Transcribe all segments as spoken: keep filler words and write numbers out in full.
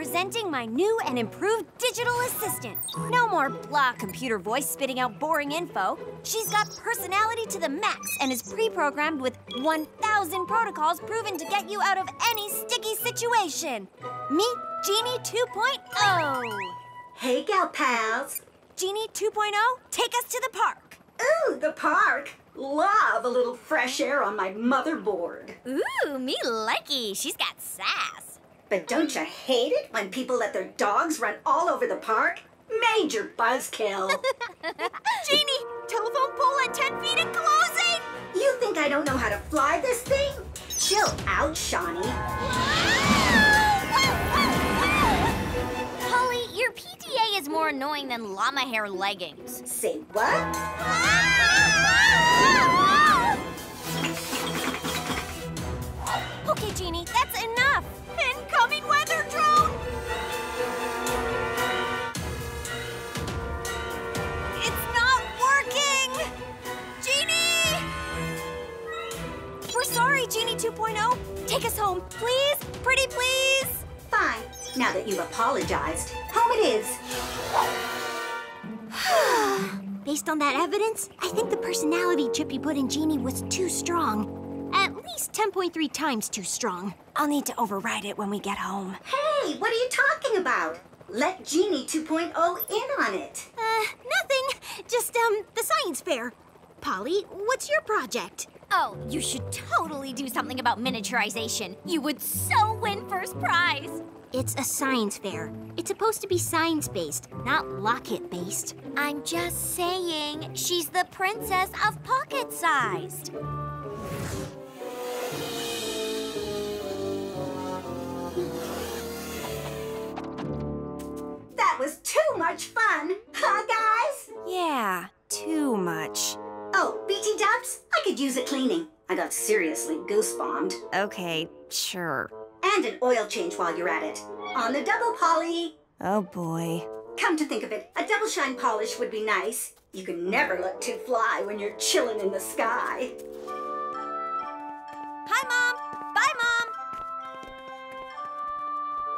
presenting my new and improved digital assistant. No more blah computer voice spitting out boring info. She's got personality to the max and is pre-programmed with one thousand protocols proven to get you out of any sticky situation. Meet Genie two point oh. Hey, gal pals. Genie two point oh, take us to the park. Ooh, the park. Love a little fresh air on my motherboard. Ooh, me likey. She's got sass. But don't you hate it when people let their dogs run all over the park? Major buzzkill. Genie, telephone pole at ten feet and closing! You think I don't know how to fly this thing? Chill out, Shani. Holly, your P T A is more annoying than llama hair leggings. Say what? Okay, Genie, that's enough. Incoming weather drone! It's not working! Genie! We're sorry, Genie two point oh. Take us home, please? Pretty please? Fine. Now that you've apologized, home it is. Based on that evidence, I think the personality Chippy put in Genie was too strong. At least ten point three times too strong. I'll need to override it when we get home. Hey, what are you talking about? Let Genie two point oh in on it. Uh, nothing. Just, um, the science fair. Polly, what's your project? Oh, you should totally do something about miniaturization. You would so win first prize. It's a science fair. It's supposed to be science-based, not locket-based. I'm just saying, she's the princess of pocket-sized. That was too much fun, huh, guys? Yeah, too much. Oh, B T Dubs, I could use a cleaning. I got seriously goosebombed. Okay, sure. And an oil change while you're at it. On the double, Polly. Oh, boy. Come to think of it, a double shine polish would be nice. You can never look too fly when you're chilling in the sky. Hi, Mom. Bye,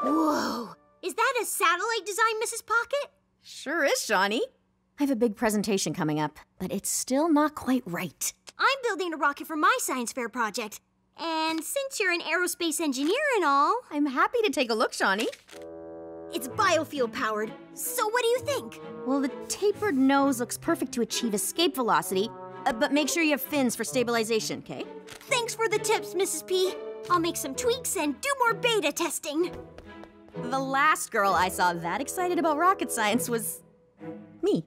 Mom. Whoa. Is that a satellite design, Missus Pocket? Sure is, Shani. I have a big presentation coming up, but it's still not quite right. I'm building a rocket for my science fair project. And since you're an aerospace engineer and all... I'm happy to take a look, Shani. It's biofuel-powered, so what do you think? Well, the tapered nose looks perfect to achieve escape velocity, uh, but make sure you have fins for stabilization, okay? Thanks for the tips, Missus P. I'll make some tweaks and do more beta testing. The last girl I saw that excited about rocket science was... me.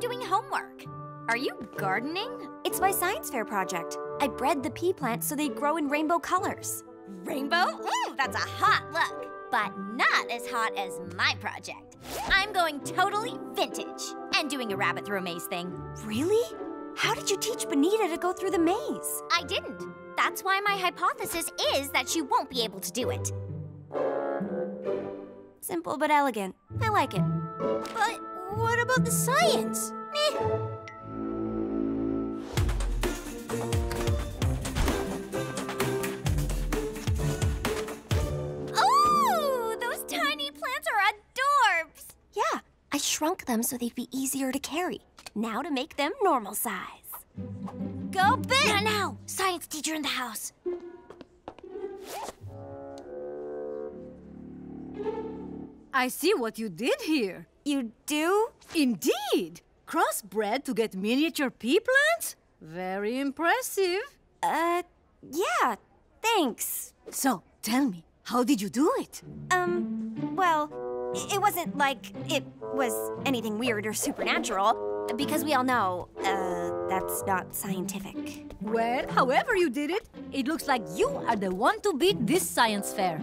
Doing homework. Are you gardening? It's my science fair project. I bred the pea plants so they grow in rainbow colors. Rainbow? Ooh, that's a hot look. But not as hot as my project. I'm going totally vintage and doing a rabbit through a maze thing. Really? How did you teach Bonita to go through the maze? I didn't. That's why my hypothesis is that she won't be able to do it. Simple but elegant. I like it. But... what about the science? Eh. Oh, those tiny plants are adorbs! Yeah, I shrunk them so they'd be easier to carry. Now to make them normal size. Go big! Now, now! Science teacher in the house. I see what you did here. You do? Indeed! Crossbred to get miniature pea plants? Very impressive. Uh, yeah, thanks. So, tell me, how did you do it? Um, well, it wasn't like it was anything weird or supernatural, because we all know, uh, that's not scientific. Well, however you did it, it looks like you are the one to beat this science fair.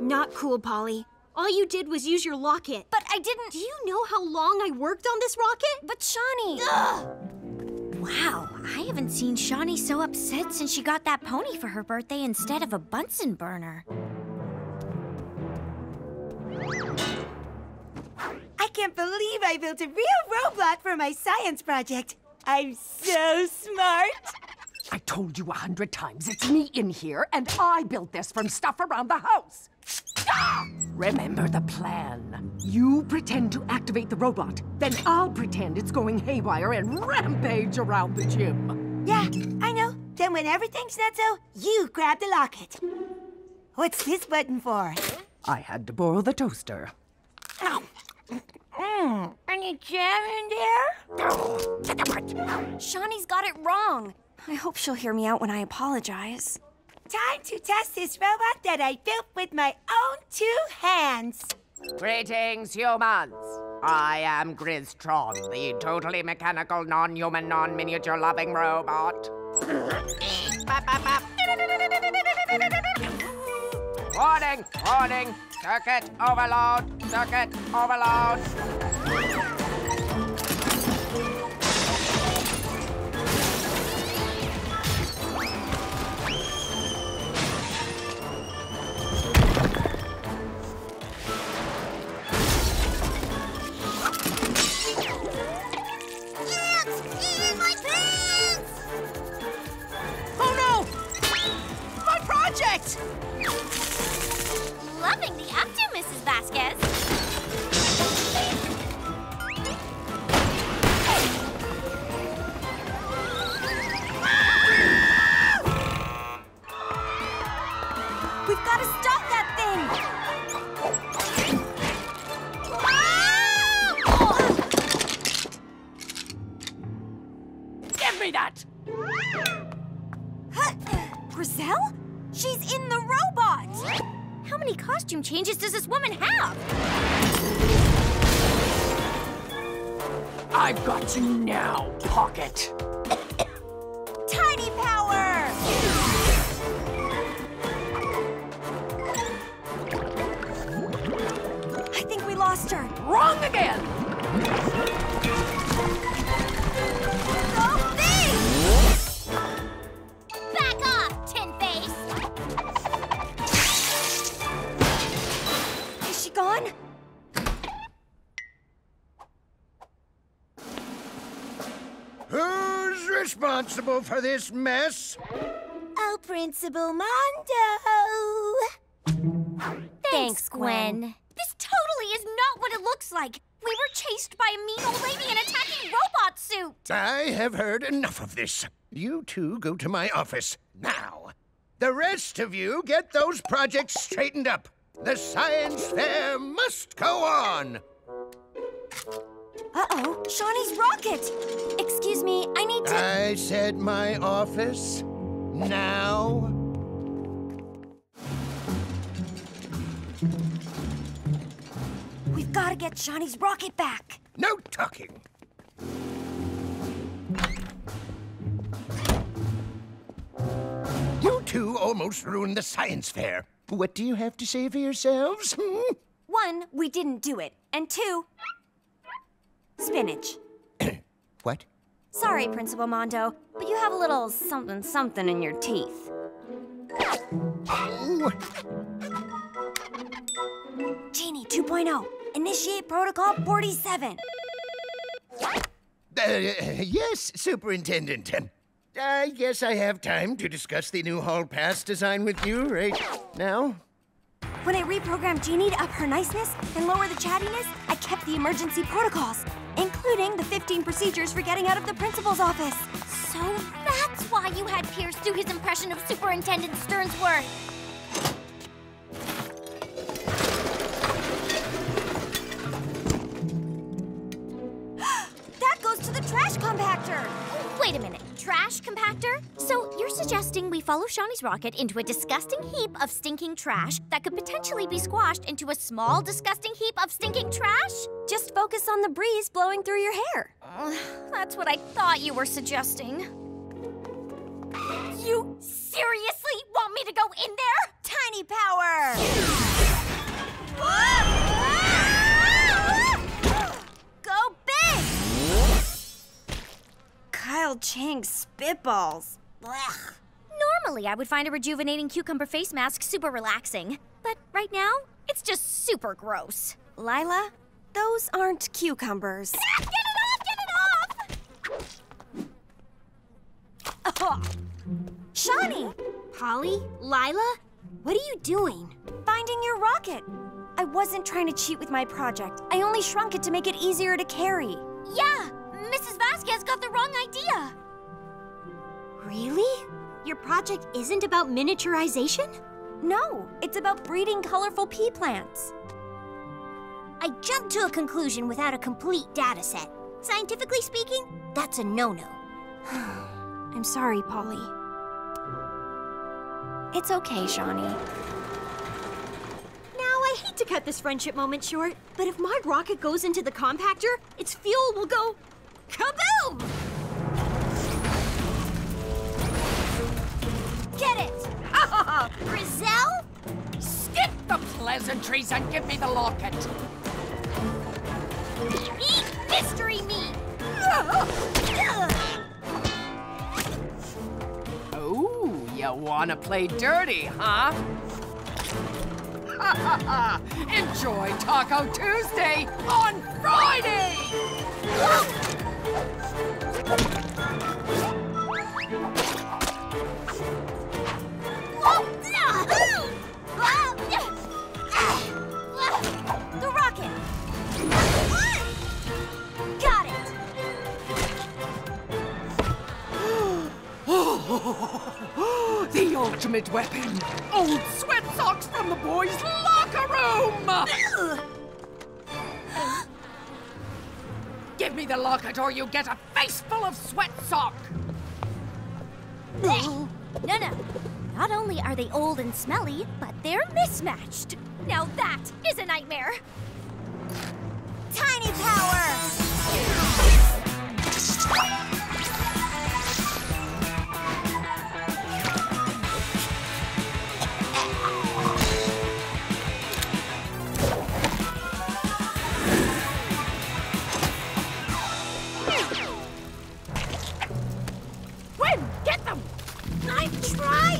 Not cool, Polly. All you did was use your locket. But I didn't... Do you know how long I worked on this rocket? But Shani... Ugh. Wow, I haven't seen Shani so upset since she got that pony for her birthday instead of a Bunsen burner. I can't believe I built a real robot for my science project. I'm so smart. I told you a hundred times, it's me in here, and I built this from stuff around the house. Ah! Remember the plan. You pretend to activate the robot, then I'll pretend it's going haywire and rampage around the gym. Yeah, I know. Then when everything's not so, you grab the locket. What's this button for? I had to borrow the toaster. Oh. Mm. Any jam in there? Oh, get that part. Shani's got it wrong. I hope she'll hear me out when I apologize. Time to test this robot that I built with my own two hands. Greetings, humans. I am Grizztron, the totally mechanical, non-human, non-miniature-loving robot. Bop, bop, bop. Warning, warning, circuit overload, circuit overload. Loving the updo, Missus Vasquez. We've got to stop that thing. Give me that. Huh? Griselle? She's in the robot! How many costume changes does this woman have? I've got you now, Pocket. Tiny power! I think we lost her. Wrong again! Oh, gone? Who's responsible for this mess? Oh, Principal Mondo. Thanks, Thanks Gwen. Gwen. This totally is not what it looks like. We were chased by a mean old lady in a tacky robot suit. I have heard enough of this. You two go to my office now. The rest of you get those projects straightened up. The science fair must go on! Uh-oh, Shawnee's rocket! Excuse me, I need to... I said my office. Now. We've got to get Shawnee's rocket back. No talking. You two almost ruined the science fair. What do you have to say for yourselves? Hmm? One, we didn't do it. And two, spinach. What? Sorry, Principal Mondo, but you have a little something-something in your teeth. Oh. Genie two point oh, initiate protocol forty-seven. Uh, yes, Superintendent. I guess I have time to discuss the new hall pass design with you right now. When I reprogrammed Genie to up her niceness and lower the chattiness, I kept the emergency protocols, including the fifteen procedures for getting out of the principal's office. So that's why you had Pierce do his impression of Superintendent Stearnsworth. That goes to the trash compactor. Wait a minute. Trash compactor? So you're suggesting we follow Shawnee's rocket into a disgusting heap of stinking trash that could potentially be squashed into a small, disgusting heap of stinking trash? Just focus on the breeze blowing through your hair. Uh, that's what I thought you were suggesting. You seriously want me to go in there? Tiny power! Ah! Ah! Go big! Kyle Chang's spitballs. Blech. Normally, I would find a rejuvenating cucumber face mask super relaxing, but right now, it's just super gross. Lila, Those aren't cucumbers. Get it off! Get it off! Oh. Shani! Polly? Lila? What are you doing? Finding your rocket. I wasn't trying to cheat with my project. I only shrunk it to make it easier to carry. Yeah! Missus Vasquez got the wrong idea. Really? Your project isn't about miniaturization? No, it's about breeding colorful pea plants. I jumped to a conclusion without a complete data set. Scientifically speaking, that's a no-no. I'm sorry, Polly. It's okay, Shani. Now, I hate to cut this friendship moment short, but if my rocket goes into the compactor, its fuel will go... kaboom! Get it! Oh, Griselle? Skip the pleasantries and give me the locket. Eat mystery meat! Oh, you wanna play dirty, huh? Enjoy Taco Tuesday on Friday! The rocket! Got it! The ultimate weapon! Old sweat socks from the boys' locker room! Give me the locket or you get a face full of sweat sock! No, no. Not only are they old and smelly, but they're mismatched. Now that is a nightmare. Tiny power! Gwen, get them! I'm trying!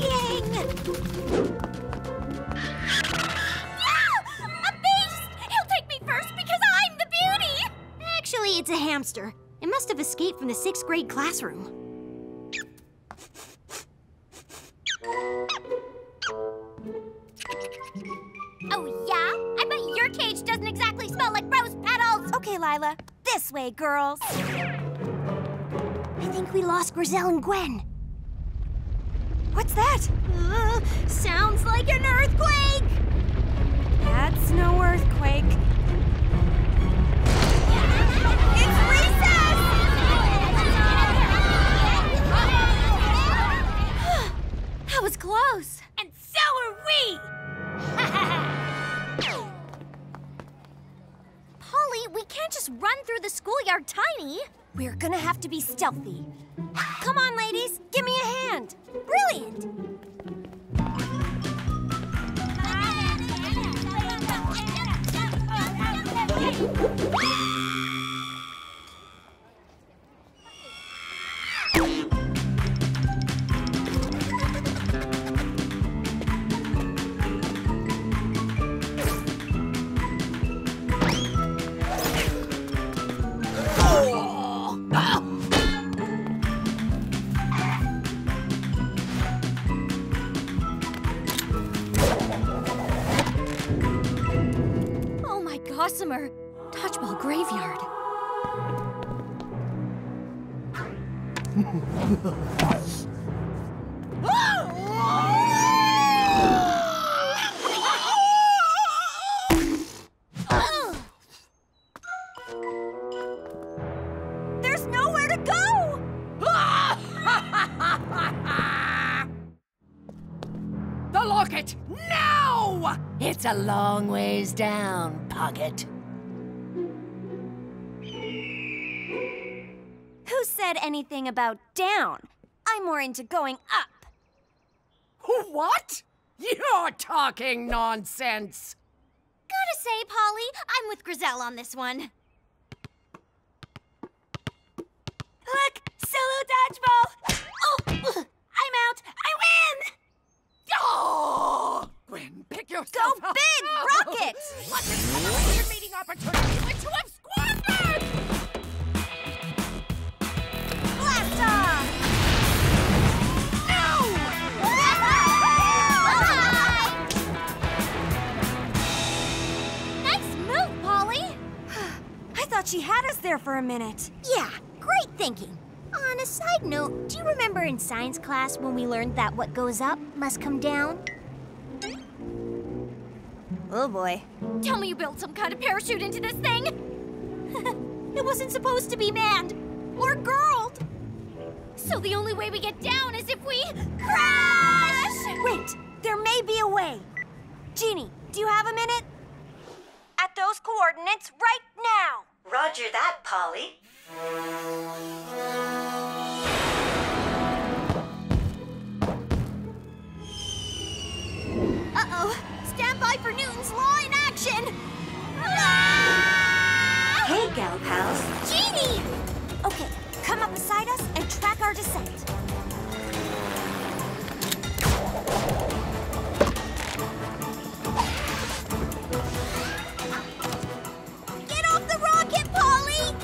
It's a hamster. It must have escaped from the sixth grade classroom. Oh, yeah? I bet your cage doesn't exactly smell like rose petals. Okay, Lila. This way, girls. I think we lost Griselle and Gwen. What's that? Uh, sounds like an earthquake. That's no earthquake. It's recess! That was close. And so are we! Polly, we can't just run through the schoolyard tiny. We're gonna have to be stealthy. Come on, ladies, give me a hand. Brilliant! Gossamer, Dodgeball Graveyard. There's nowhere to go! The locket, now! It's a long ways down. Pocket. Who said anything about down? I'm more into going up. What? You're talking nonsense. Gotta say, Polly, I'm with Griselle on this one. Look, solo dodgeball. Oh, I'm out. I win. Oh! Gwen, pick yourself up! Go big, Rocket! What an amazing meeting opportunity! Which one there for a minute. Yeah, great thinking. On a side note, do you remember in science class when we learned that what goes up must come down? Oh boy. Tell me you built some kind of parachute into this thing! It wasn't supposed to be manned! Or girled! So the only way we get down is if we crash! Wait, there may be a way. Genie, do you have a minute? At those coordinates right now! Roger that, Polly. Uh-oh. Stand by for Newton's law in action! Ah! Hey, gal pals. Genie! Okay, come up beside us and track our descent. Get off the rocket, Polly!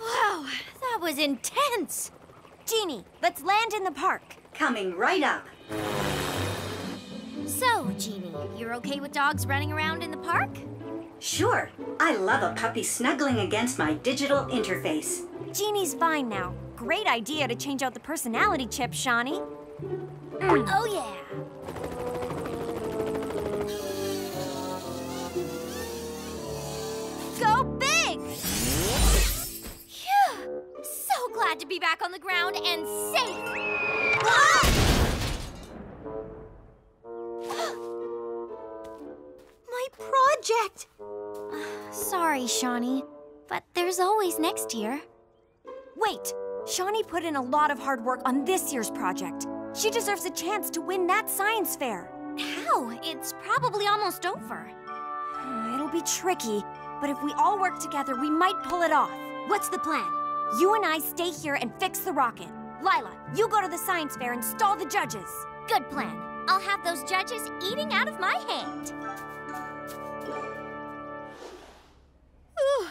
Wow, that was intense. Genie, let's land in the park. Coming right up. So, Genie, you're okay with dogs running around in the park? Sure. I love a puppy snuggling against my digital interface. Genie's fine now. Great idea to change out the personality chip, Shani. Mm. Oh, yeah. Go big! So glad to be back on the ground and safe! Ah! My project! Uh, sorry, Shani, but there's always next year. Wait! Shani put in a lot of hard work on this year's project. She deserves a chance to win that science fair. How? It's probably almost over. It'll be tricky, but if we all work together, we might pull it off. What's the plan? You and I stay here and fix the rocket. Lila, you go to the science fair and stall the judges. Good plan. I'll have those judges eating out of my hand. Ooh.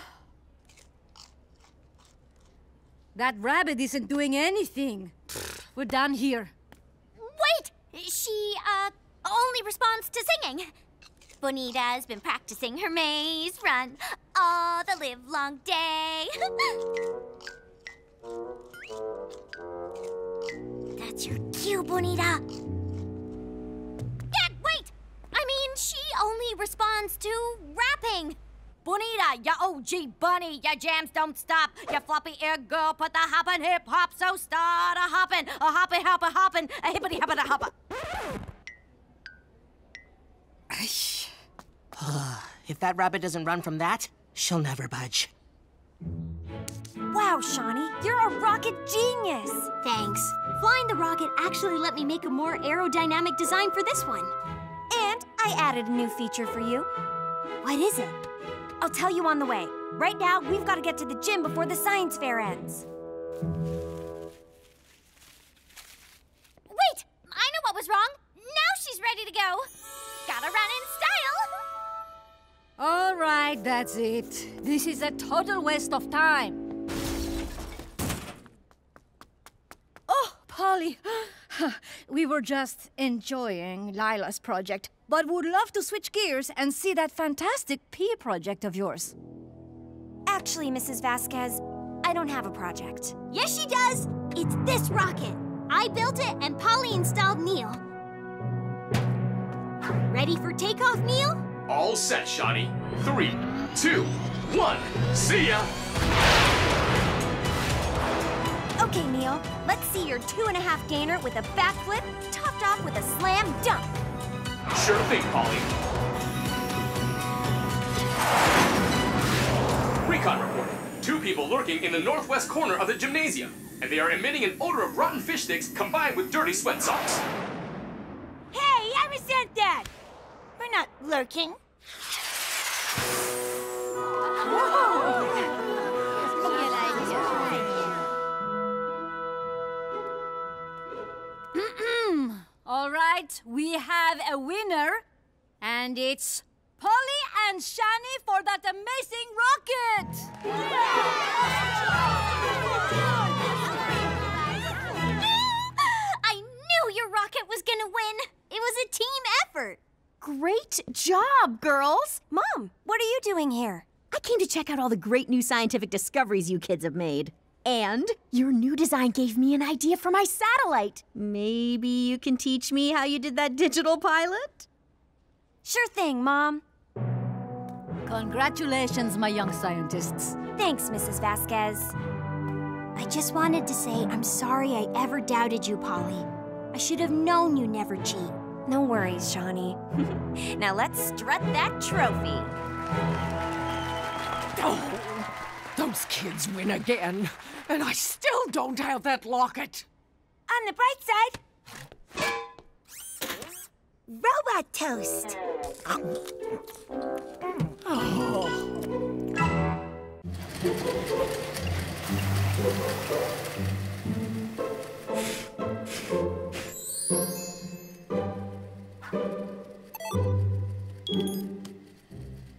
That rabbit isn't doing anything. We're done here. Wait! She, uh, only responds to singing. Bonita has been practicing her maze run all the livelong day. That's your cue, Bonita. Yeah, wait! I mean, she only responds to rapping. Bonita, ya O G bunny, ya jams don't stop. Ya floppy air girl, put the hoppin' hip hop, so start a hoppin', a hoppy hoppa hoppin', a hippity hoppa da hoppa. If that rabbit doesn't run from that, she'll never budge. Wow, Shani, you're a rocket genius! Thanks. Flying the rocket actually let me make a more aerodynamic design for this one. And I added a new feature for you. What is it? I'll tell you on the way. Right now, we've got to get to the gym before the science fair ends. Wait! I know what was wrong. Now she's ready to go. Gotta run in style! All right, that's it. This is a total waste of time. Oh, Polly. We were just enjoying Lila's project, but would love to switch gears and see that fantastic pea project of yours. Actually, Missus Vasquez, I don't have a project. Yes, she does. It's this rocket. I built it and Polly installed Neil. Ready for takeoff, Neil? All set, Shani. Three, two, one, see ya! Okay, Neil, let's see your two and a half gainer with a backflip, topped off with a slam dunk. Sure thing, Polly. Recon report. Two people lurking in the northwest corner of the gymnasium, and they are emitting an odor of rotten fish sticks combined with dirty sweat socks. Hey, I resent that! We're not lurking. All right, we have a winner, and it's Polly and Shani for that amazing rocket! I knew your rocket was gonna win. It was a team effort. Great job, girl. doing here? I came to check out all the great new scientific discoveries you kids have made. And your new design gave me an idea for my satellite. Maybe you can teach me how you did that digital pilot? Sure thing, Mom. Congratulations, my young scientists. Thanks, Missus Vasquez. I just wanted to say I'm sorry I ever doubted you, Polly. I should have known you never cheat. No worries, Shani. Now let's strut that trophy. Oh, those kids win again, and I still don't have that locket. On the bright side, robot toast. Oh.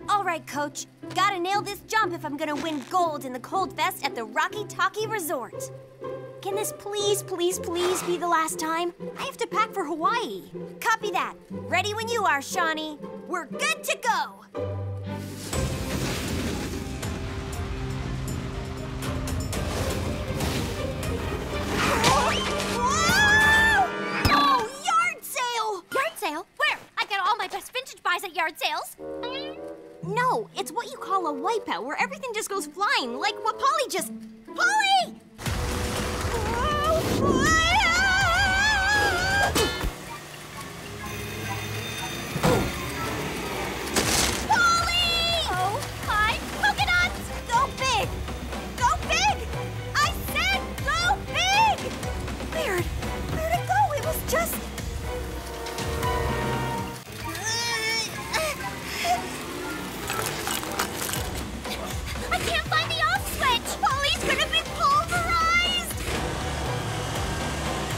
All right, Coach. Gotta nail this jump if I'm gonna win gold in the Cold Fest at the Rocky Talkie Resort. Can this please, please, please be the last time? I have to pack for Hawaii. Copy that. Ready when you are, Shani. We're good to go. Whoa! No! Yard sale! Yard sale? Where? I got all my best vintage buys at yard sales. No, it's what you call a wipeout, where everything just goes flying, like what Polly just... Polly! Just... I can't find the off switch! Polly's gonna be pulverized!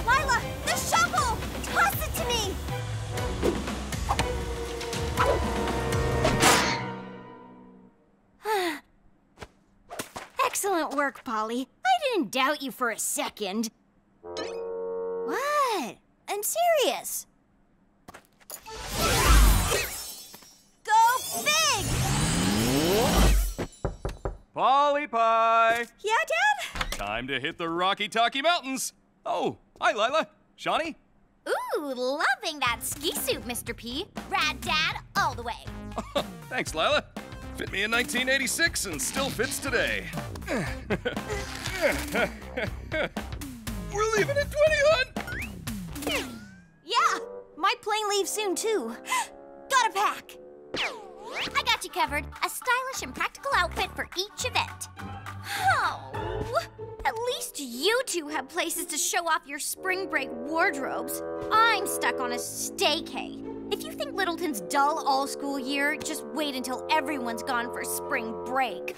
Lila, the shovel! Toss it to me! Excellent work, Polly. I didn't doubt you for a second. What? I'm serious. Go big! Polly Pie! Yeah, Dad? Time to hit the Rocky Talkie Mountains. Oh, hi, Lila. Shani? Ooh, loving that ski suit, Mister P. Rad Dad, all the way. Thanks, Lila. Fit me in nineteen eighty-six and still fits today. We're leaving at twenty-one! Yeah, my plane leaves soon, too. Gotta pack. I got you covered. A stylish and practical outfit for each event. Oh, at least you two have places to show off your spring break wardrobes. I'm stuck on a staycay. If you think Littleton's dull all school year, just wait until everyone's gone for spring break.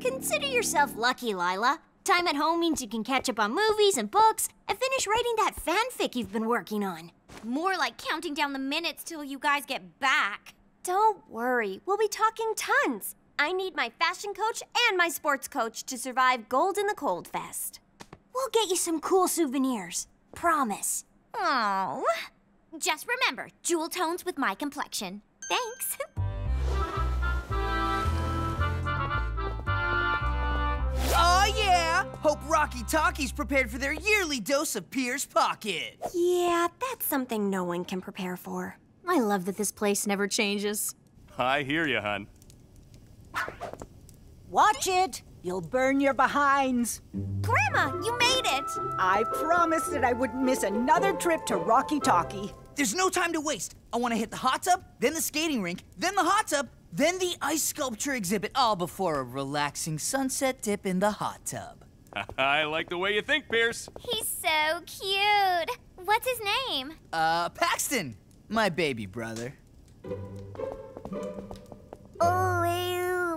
Consider yourself lucky, Lila. Time at home means you can catch up on movies and books and finish writing that fanfic you've been working on. More like counting down the minutes till you guys get back. Don't worry, we'll be talking tons. I need my fashion coach and my sports coach to survive Gold in the Cold Fest. We'll get you some cool souvenirs. Promise. Oh. Just remember, jewel tones with my complexion. Thanks. Oh, yeah! Hope Rocky Talkie's prepared for their yearly dose of Pierce Pocket. Yeah, that's something no one can prepare for. I love that this place never changes. I hear you, hun. Watch it! You'll burn your behinds. Grandma, you made it! I promised that I wouldn't miss another trip to Rocky Talkie. There's no time to waste. I want to hit the hot tub, then the skating rink, then the hot tub, then the ice sculpture exhibit, all before a relaxing sunset dip in the hot tub. I like the way you think, Pierce. He's so cute. What's his name? Uh, Paxton, my baby brother. Oh,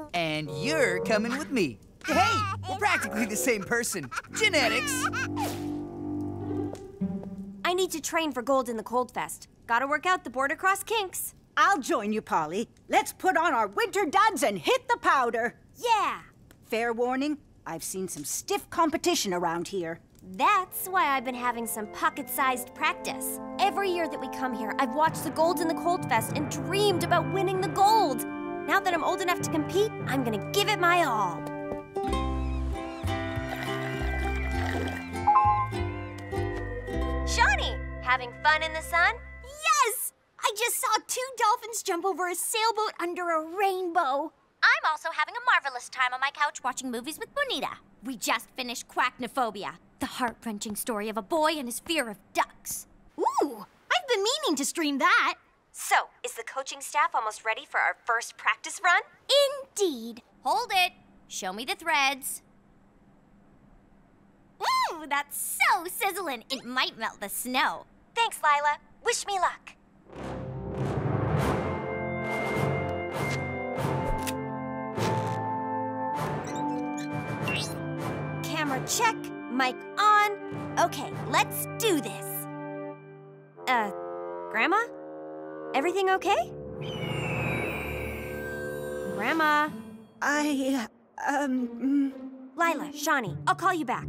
ew. And you're coming with me. Hey, we're practically the same person. Genetics. I need to train for Gold in the Cold Fest. Gotta work out the border cross kinks. I'll join you, Polly. Let's put on our winter duds and hit the powder. Yeah. Fair warning, I've seen some stiff competition around here. That's why I've been having some pocket-sized practice. Every year that we come here, I've watched the Gold in the Cold Fest and dreamed about winning the gold. Now that I'm old enough to compete, I'm gonna give it my all. Shani, having fun in the sun? Yes! I just saw two dolphins jump over a sailboat under a rainbow. I'm also having a marvelous time on my couch watching movies with Bonita. We just finished Quacknophobia, the heart-wrenching story of a boy and his fear of ducks. Ooh, I've been meaning to stream that. So, is the coaching staff almost ready for our first practice run? Indeed. Hold it. Show me the threads. Ooh, that's so sizzling. It might melt the snow. Thanks, Lila. Wish me luck. Check, mic on. Okay, let's do this. Uh, Grandma? Everything okay? Grandma? I, um... Lila, Shani, I'll call you back.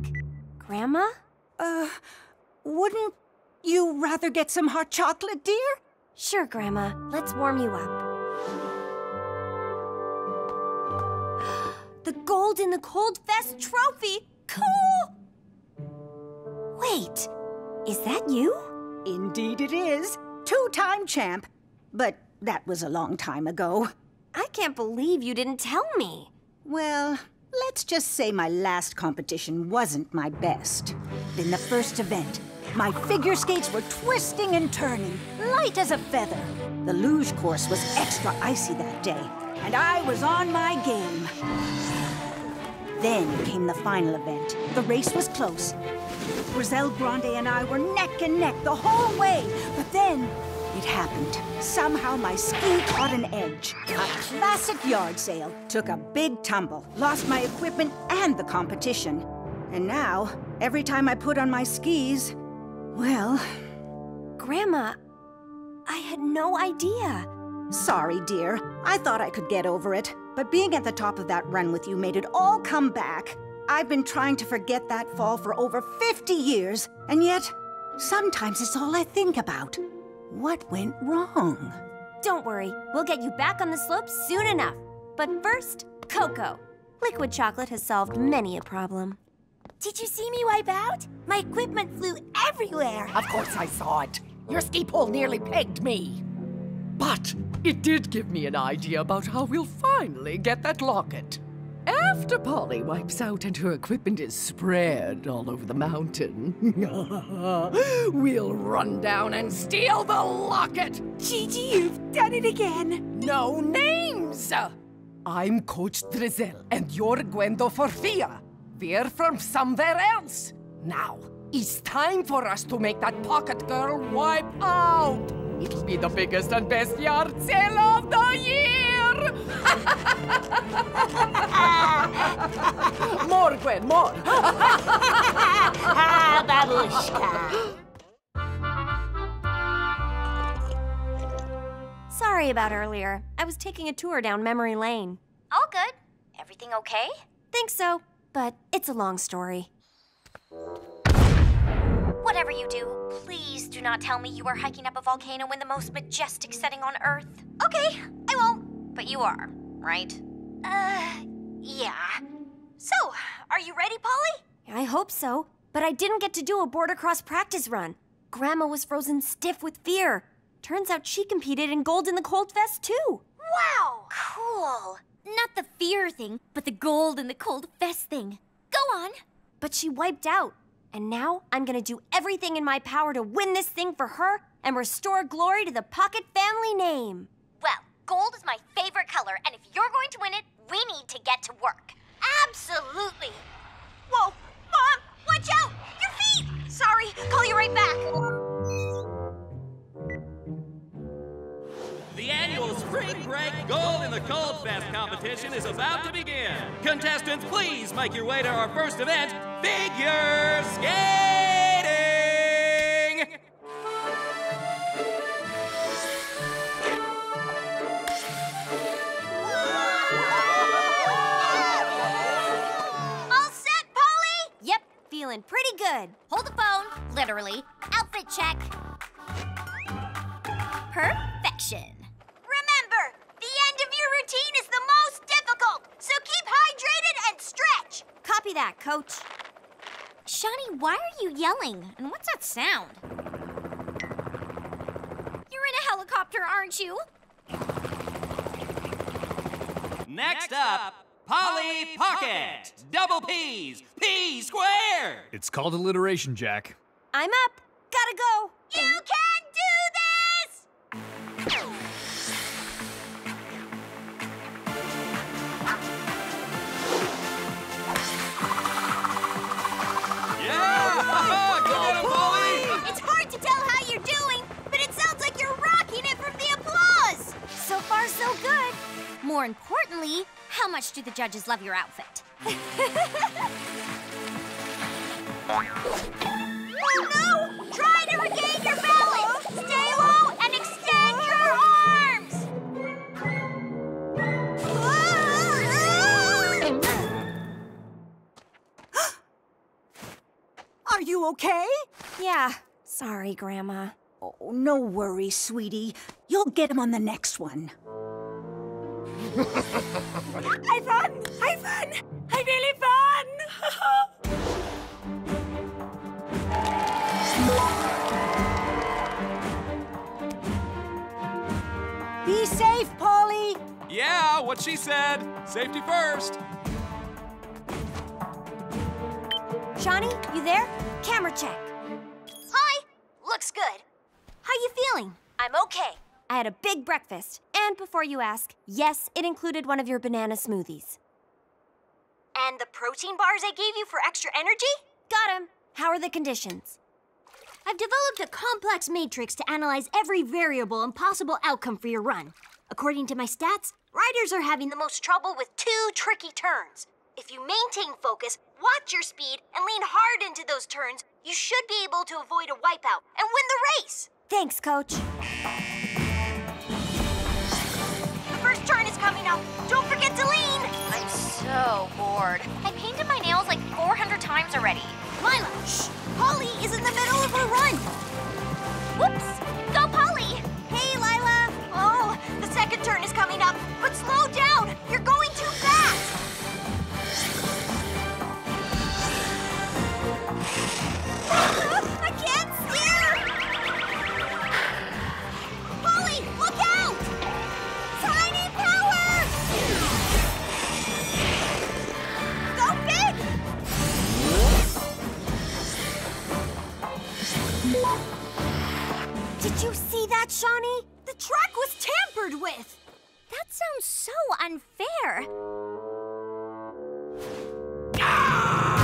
Grandma? Uh, wouldn't you rather get some hot chocolate, dear? Sure, Grandma. Let's warm you up. The Gold in the Cold Fest trophy! Cool! Wait, is that you? Indeed it is. Two-time champ. But that was a long time ago. I can't believe you didn't tell me. Well, let's just say my last competition wasn't my best. In the first event, my figure skates were twisting and turning, light as a feather. The luge course was extra icy that day, and I was on my game. Then came the final event. The race was close. Roselle Grande and I were neck and neck the whole way. But then it happened. Somehow my ski caught an edge. A classic yard sale. Took a big tumble. Lost my equipment and the competition. And now, every time I put on my skis, well... Grandma, I had no idea. Sorry, dear. I thought I could get over it. But being at the top of that run with you made it all come back. I've been trying to forget that fall for over fifty years, and yet, sometimes it's all I think about. What went wrong? Don't worry, we'll get you back on the slope soon enough. But first, cocoa. Liquid chocolate has solved many a problem. Did you see me wipe out? My equipment flew everywhere. Of course I saw it. Your ski pole nearly pegged me. But it did give me an idea about how we'll finally get that locket. After Polly wipes out and her equipment is spread all over the mountain, we'll run down and steal the locket! Gigi, you've done it again! No names! I'm Coach Drizel, and you're Gwendoforfia. We're from somewhere else. Now, it's time for us to make that pocket girl wipe out! It'll be the biggest and best yard sale of the year! More, Gwen, more! Ah, babushka! Sorry about earlier. I was taking a tour down memory lane. All good. Everything okay? Think so, but it's a long story. Whatever you do, please do not tell me you are hiking up a volcano in the most majestic setting on Earth. Okay, I won't. But you are, right? Uh, yeah. So, are you ready, Polly? I hope so, but I didn't get to do a border cross practice run. Grandma was frozen stiff with fear. Turns out she competed in Gold in the Cold Fest, too. Wow, cool. Not the fear thing, but the Gold in the Cold Fest thing. Go on. But she wiped out. And now, I'm gonna do everything in my power to win this thing for her and restore glory to the Pocket family name. Well, gold is my favorite color, and if you're going to win it, we need to get to work. Absolutely. Whoa, Mom, watch out, your feet. Sorry, call you right back. The annual Spring Break Gold in the Cold Fest competition is about to begin. Contestants, please make your way to our first event, figure skating! All set, Polly? Yep, feeling pretty good. good. Hold the phone, literally. Outfit check. Perfection. Remember, the end of your routine is the most difficult, so keep hydrated and stretch. Copy that, Coach. Shani, why are you yelling? And what's that sound? You're in a helicopter, aren't you? Next up, Polly Pocket! Double P's! P squared! It's called alliteration, Jack. I'm up. Gotta go. You can do this! Yeah! Go get him, Polly! It's hard to tell how you're doing, but it sounds like you're rocking it from the applause. So far, so good. More importantly, how much do the judges love your outfit? Oh no! Try to regain your balance! Stay low and extend your arms! Are you okay? Yeah. Sorry, Grandma. Oh, no worries, sweetie. You'll get him on the next one. Hi, fun! Hi, fun! Hi, really fun! Be safe, Polly! Yeah, what she said. Safety first. Shani, you there? Camera check. Hi! Looks good. How you feeling? I'm okay. I had a big breakfast. And before you ask, yes, it included one of your banana smoothies. And the protein bars I gave you for extra energy? Got 'em. How are the conditions? I've developed a complex matrix to analyze every variable and possible outcome for your run. According to my stats, riders are having the most trouble with two tricky turns. If you maintain focus, watch your speed, and lean hard into those turns, you should be able to avoid a wipeout and win the race. Thanks, Coach. Turn is coming up. Don't forget to lean. I'm so bored. I painted my nails like four hundred times already. Lila, shh. Polly is in the middle of her run. Whoops. Go, Polly. Hey, Lila. Oh, the second turn is coming up. But slow down. You're going too fast. I can't steer. Polly, look out. Did you see that, Shani? The track was tampered with! That sounds so unfair. Ah!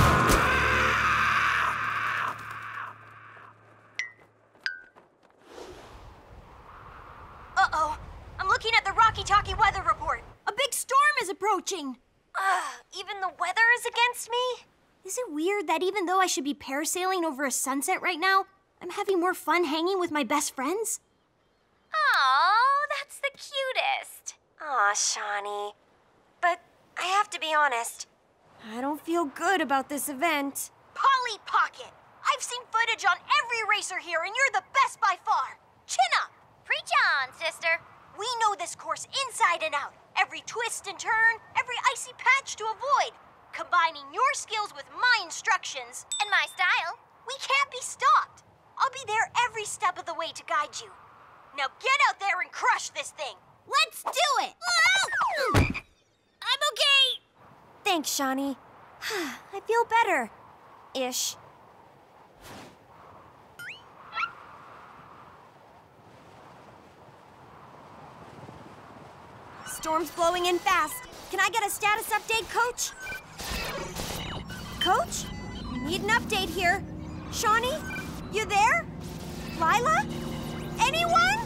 Uh-oh. I'm looking at the Rocky Talkie weather report. A big storm is approaching. Ugh, even the weather is against me? Is it weird that even though I should be parasailing over a sunset right now, I'm having more fun hanging with my best friends? Aw, that's the cutest. Aw, Shani. But I have to be honest. I don't feel good about this event. Polly Pocket! I've seen footage on every racer here, and you're the best by far. Chin up! Preach on, sister. We know this course inside and out. Every twist and turn, every icy patch to avoid. Combining your skills with my instructions and my style, we can't be stopped. I'll be there every step of the way to guide you. Now get out there and crush this thing. Let's do it! I'm okay. Thanks, Shani. I feel better. Ish. Storm's blowing in fast. Can I get a status update, Coach? Coach? I need an update here. Shani? You there? Lila? Anyone?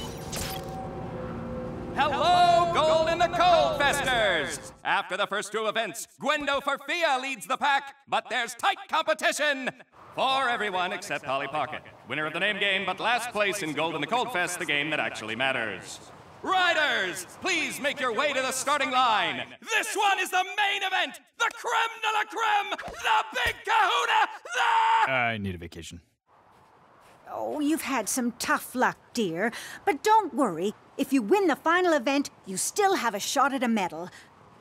Hello, Gold in the Cold Festers! After the first two events, Gwendoforfia leads the pack, but there's tight competition for everyone except Polly Pocket. Winner of the name game, but last place in Gold in the Cold Fest, the game that actually matters. Riders, please make your way to the starting line. This one is the main event, the creme de la creme, the big kahuna, the... I need a vacation. Oh, you've had some tough luck, dear. But don't worry. If you win the final event, you still have a shot at a medal.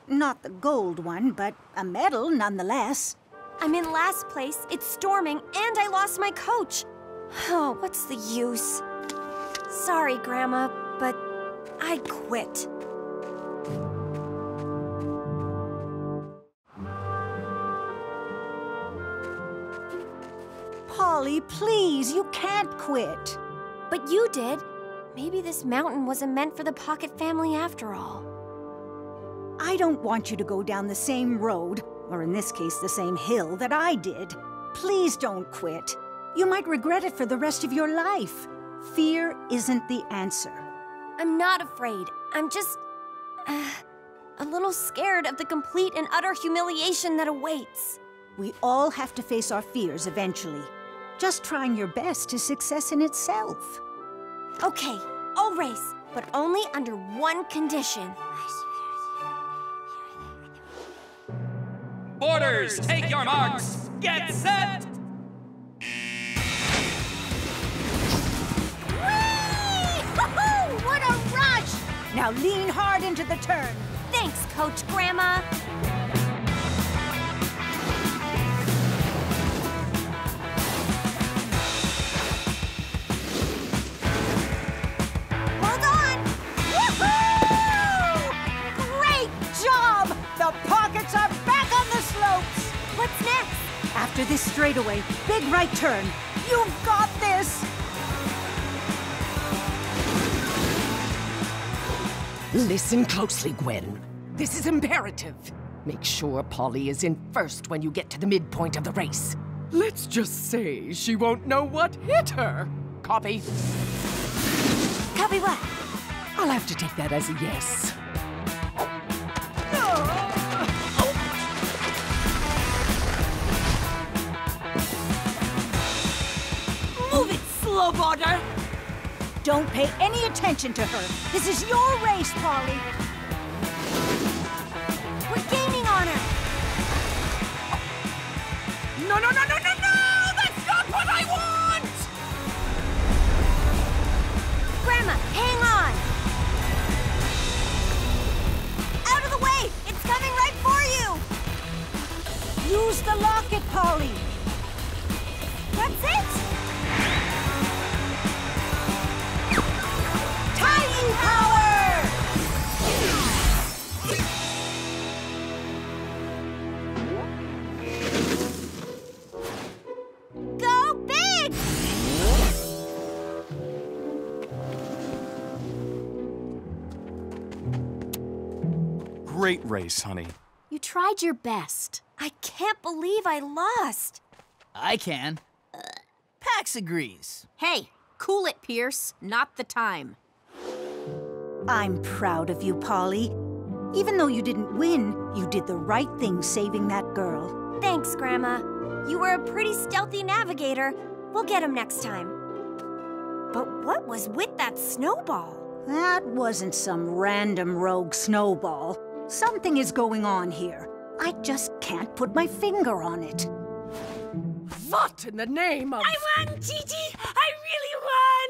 Not the gold one, but a medal nonetheless. I'm in last place, it's storming, and I lost my coach. Oh, what's the use? Sorry, Grandma, but I quit. Polly, please, you can't quit. But you did. Maybe this mountain wasn't meant for the Pocket family after all. I don't want you to go down the same road, or in this case, the same hill that I did. Please don't quit. You might regret it for the rest of your life. Fear isn't the answer. I'm not afraid. I'm just... Uh, a little scared of the complete and utter humiliation that awaits. We all have to face our fears eventually. Just trying your best is success in itself. Okay, I'll race, but only under one condition. Boarders, take, take your marks. marks. Get, Get set. set. Woo-hoo! What a rush! Now lean hard into the turn. Thanks, Coach Grandma. After this straightaway, big right turn. You've got this! Listen closely, Gwen. This is imperative. Make sure Polly is in first when you get to the midpoint of the race. Let's just say she won't know what hit her. Copy? Copy what? I'll have to take that as a yes. Border. Don't pay any attention to her. This is your race, Polly. We're gaining on her. No, no, no, no, no, no! That's not what I want! Grandma, hang on. Out of the way! It's coming right for you! Use the locket, Polly. That's it! Power! Go big! Great race, honey. You tried your best. I can't believe I lost. I can. Uh, Pax agrees. Hey, cool it, Pierce. Not the time. I'm proud of you, Polly. Even though you didn't win, you did the right thing saving that girl. Thanks, Grandma. You were a pretty stealthy navigator. We'll get him next time. But what was with that snowball? That wasn't some random rogue snowball. Something is going on here. I just can't put my finger on it. What in the name of... I won, Gigi! I really won!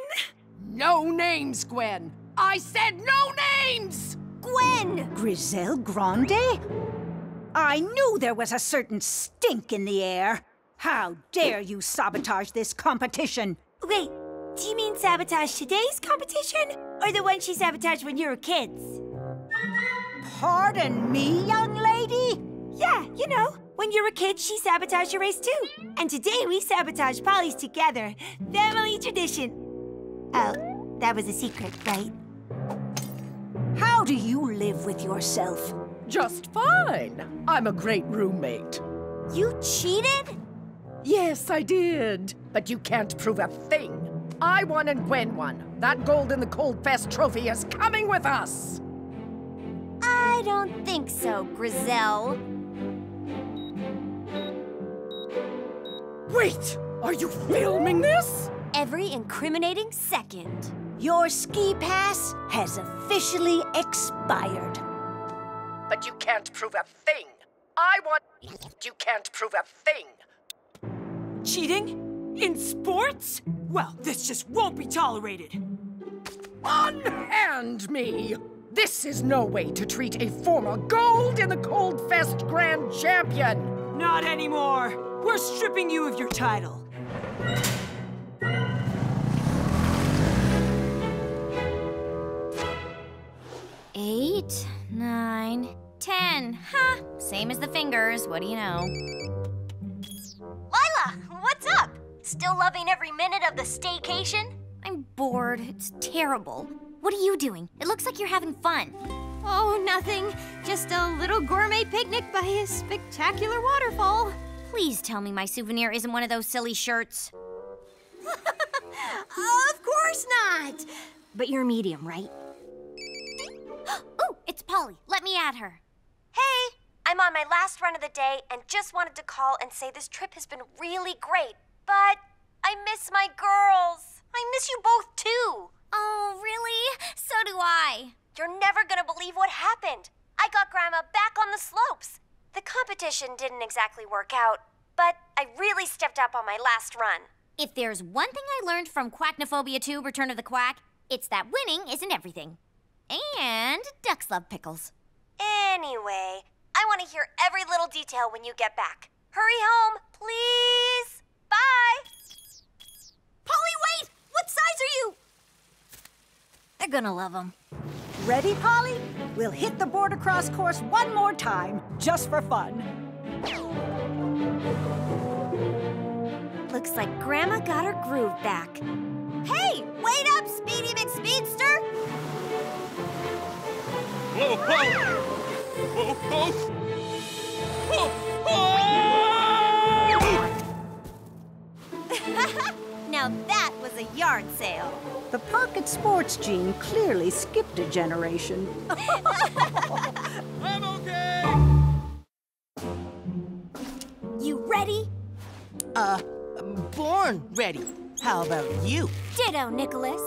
No names, Gwen! I said no names! Gwen! Griselle Grande? I knew there was a certain stink in the air. How dare you sabotage this competition? Wait, do you mean sabotage today's competition? Or the one she sabotaged when you were kids? Pardon me, young lady? Yeah, you know, when you were kids, she sabotaged your race too. And today we sabotage Polly's together. Family tradition. Oh, that was a secret, right? How do you live with yourself? Just fine. I'm a great roommate. You cheated? Yes, I did. But you can't prove a thing. I won and Gwen won. That Gold in the Cold Fest trophy is coming with us. I don't think so, Griselle. Wait! Are you filming this? Every incriminating second. Your ski pass has officially expired. But you can't prove a thing. I want... You can't prove a thing. Cheating? In sports? Well, this just won't be tolerated. Unhand me! This is no way to treat a former Gold in the Cold Fest Grand Champion! Not anymore! We're stripping you of your title. Eight, nine, ten. Huh? Same as the fingers, what do you know? Lila, what's up? Still loving every minute of the staycation? I'm bored. It's terrible. What are you doing? It looks like you're having fun. Oh, nothing. Just a little gourmet picnic by a spectacular waterfall. Please tell me my souvenir isn't one of those silly shirts. Of course not! But you're medium, right? Ooh, it's Polly. Let me add her. Hey! I'm on my last run of the day and just wanted to call and say this trip has been really great, but I miss my girls. I miss you both, too. Oh, really? So do I. You're never gonna believe what happened. I got Grandma back on the slopes. The competition didn't exactly work out, but I really stepped up on my last run. If there's one thing I learned from Quacknophobia two, Return of the Quack, it's that winning isn't everything. And ducks love pickles. Anyway, I want to hear every little detail when you get back. Hurry home, please. Bye. Polly, wait! What size are you? They're gonna love them. Ready, Polly? We'll hit the border cross course one more time, just for fun. Looks like Grandma got her groove back. Hey, wait up, Speedy McSpeedster! Whoa, whoa! Whoa, whoa! Whoa, whoa! Now that was a yard sale. The pocket sports gene clearly skipped a generation. I'm okay! You ready? Uh, born ready. How about you? Ditto, Nicolas.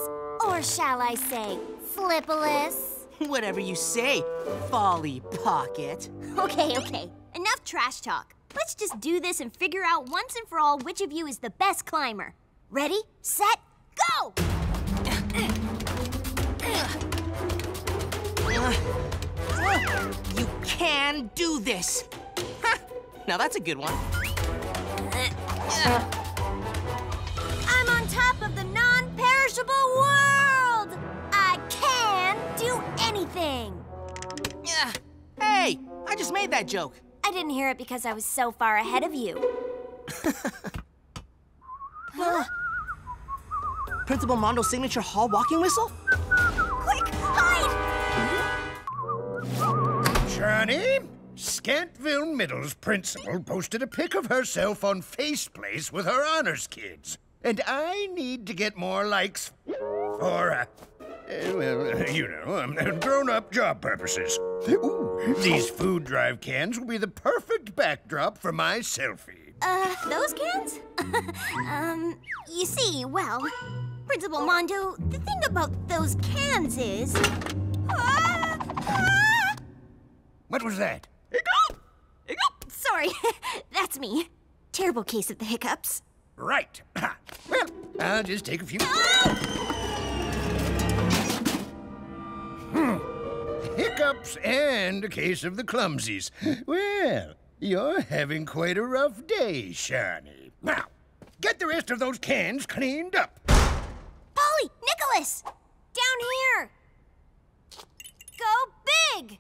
Or shall I say, Flippolis? Whatever you say, Folly Pocket. Okay, okay. Enough trash talk. Let's just do this and figure out once and for all which of you is the best climber. Ready, set, go! You can do this! Ha! Now that's a good one. I'm on top of the non-perishable world! I can do anything! Hey, I just made that joke. I didn't hear it because I was so far ahead of you. Huh? Principal Mondo's signature hall walking whistle? Quick, hide! Shani, Scantville Middle's principal posted a pic of herself on Face Place with her honors kids. And I need to get more likes for, uh, uh well, uh, you know, um, grown-up job purposes. Ooh, these food drive cans will be the perfect backdrop for my selfie. Uh, those cans? um, you see, well, Principal Mondo, the thing about those cans is... Ah, ah! What was that? Hiccup! Hiccup! Sorry, that's me. Terrible case of the hiccups. Right. Well, I'll just take a few... Ah! Hmm. Hiccups and a case of the clumsies. Well... You're having quite a rough day, Shani. Now, get the rest of those cans cleaned up. Polly! Nicolas! Down here! Go big!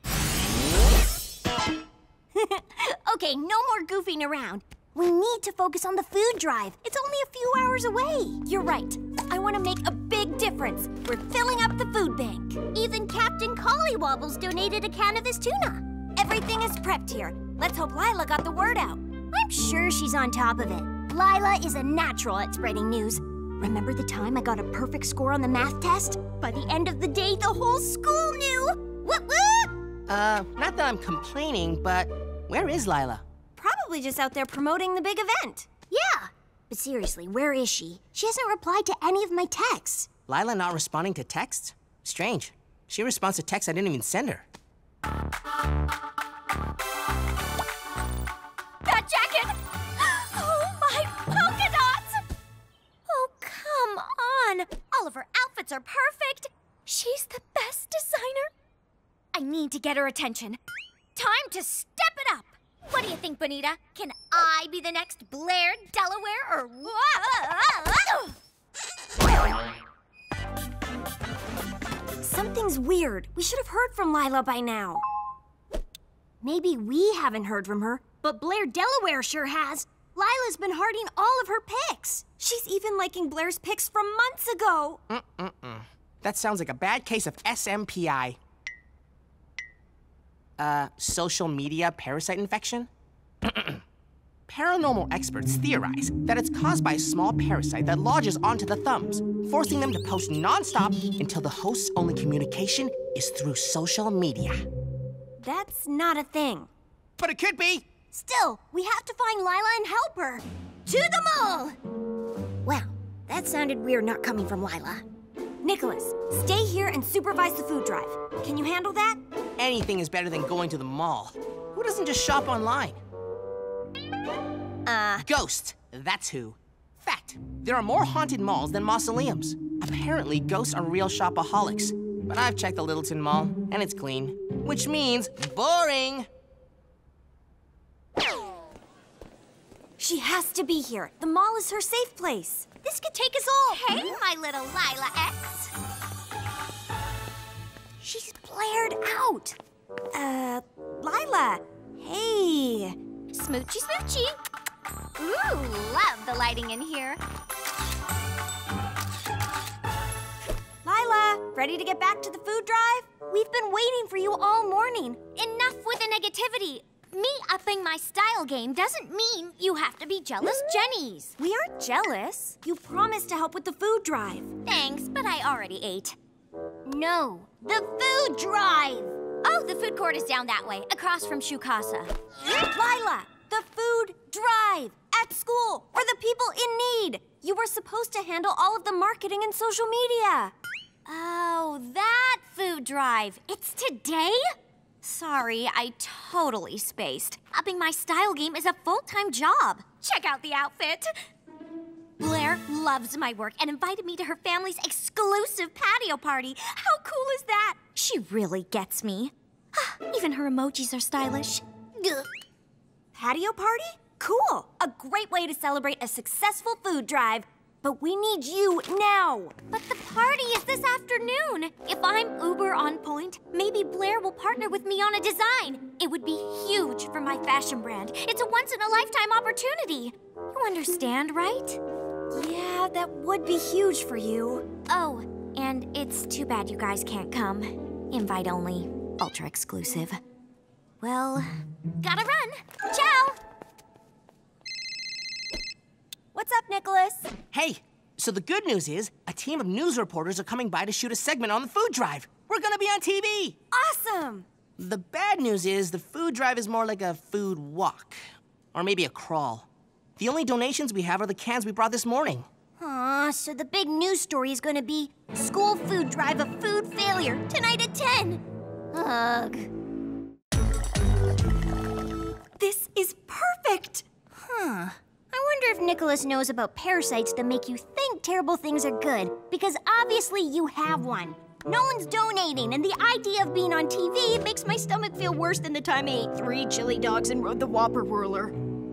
Okay, no more goofing around. We need to focus on the food drive. It's only a few hours away. You're right. I want to make a big difference. We're filling up the food bank. Even Captain Collie Wobbles donated a can of his tuna. Everything is prepped here. Let's hope Lila got the word out. I'm sure she's on top of it. Lila is a natural at spreading news. Remember the time I got a perfect score on the math test? By the end of the day, the whole school knew! Whoop whoop! Uh, not that I'm complaining, but where is Lila? Probably just out there promoting the big event. Yeah, but seriously, where is she? She hasn't replied to any of my texts. Lila not responding to texts? Strange. She responds to texts I didn't even send her. That jacket! Oh, my polka dots! Oh, come on! All of her outfits are perfect! She's the best designer! I need to get her attention. Time to step it up! What do you think, Bonita? Can I be the next Blair Delaware or what? Something's weird. We should have heard from Lila by now. Maybe we haven't heard from her, but Blair Delaware sure has. Lila's been hearting all of her pics. She's even liking Blair's pics from months ago. Mm-mm-mm. That sounds like a bad case of S M P I. Uh, social media parasite infection? Paranormal experts theorize that it's caused by a small parasite that lodges onto the thumbs, forcing them to post non-stop until the host's only communication is through social media. That's not a thing. But it could be! Still, we have to find Lila and help her! To the mall! Wow, that sounded weird not coming from Lila. Nicolas, stay here and supervise the food drive. Can you handle that? Anything is better than going to the mall. Who doesn't just shop online? Uh... Ghost, that's who. Fact, there are more haunted malls than mausoleums. Apparently, ghosts are real shopaholics. But I've checked the Littleton Mall, and it's clean. Which means boring! She has to be here. The mall is her safe place. This could take us all. Hey, my little Lila X. She's blared out. Uh, Lila. Hey. Smoochy, smoochy. Ooh, love the lighting in here. Lila, ready to get back to the food drive? We've been waiting for you all morning. Enough with the negativity. Me upping my style game doesn't mean you have to be jealous Jennies. We aren't jealous. You promised to help with the food drive. Thanks, but I already ate. No, the food drive! Oh, the food court is down that way, across from Shukasa. Lila, the food drive! At school, for the people in need! You were supposed to handle all of the marketing and social media. Oh, that food drive. It's today? Sorry, I totally spaced. Upping my style game is a full-time job. Check out the outfit. Blair loves my work and invited me to her family's exclusive patio party. How cool is that? She really gets me. Even her emojis are stylish. Ugh. Patio party? Cool. A great way to celebrate a successful food drive. But we need you now. But the party is this afternoon. If I'm uber on point, maybe Blair will partner with me on a design. It would be huge for my fashion brand. It's a once-in-a-lifetime opportunity. You understand, right? Yeah, that would be huge for you. Oh, and it's too bad you guys can't come. Invite only. Ultra exclusive. Well, gotta run. Ciao! What's up, Nicolas? Hey, so the good news is a team of news reporters are coming by to shoot a segment on the food drive. We're gonna be on T V! Awesome! The bad news is the food drive is more like a food walk. Or maybe a crawl. The only donations we have are the cans we brought this morning. Aw, so the big news story is gonna be school food drive a food failure tonight at ten. Ugh. This is perfect! Huh. I wonder if Nicolas knows about parasites that make you think terrible things are good, because obviously you have one. No one's donating, and the idea of being on T V makes my stomach feel worse than the time I ate three chili dogs and rode the Whopper Whirler.